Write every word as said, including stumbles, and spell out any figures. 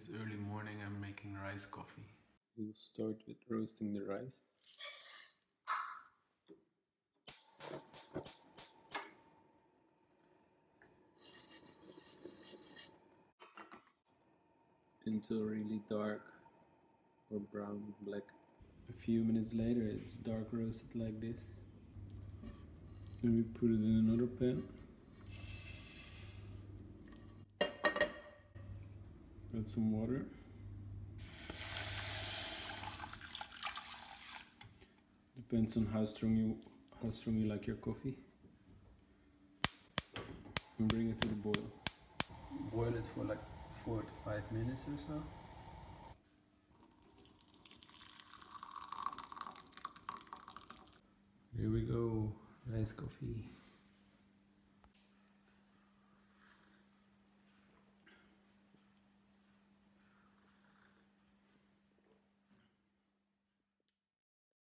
this early morning I'm making rice coffee. We'll start with roasting the rice. Until really dark or brown black. A few minutes later it's dark roasted like this. Then we put it in another pan. Add some water. Depends on how strong you how strong you like your coffee. And bring it to the boil. Boil it for like four to five minutes or so. Here we go, nice coffee.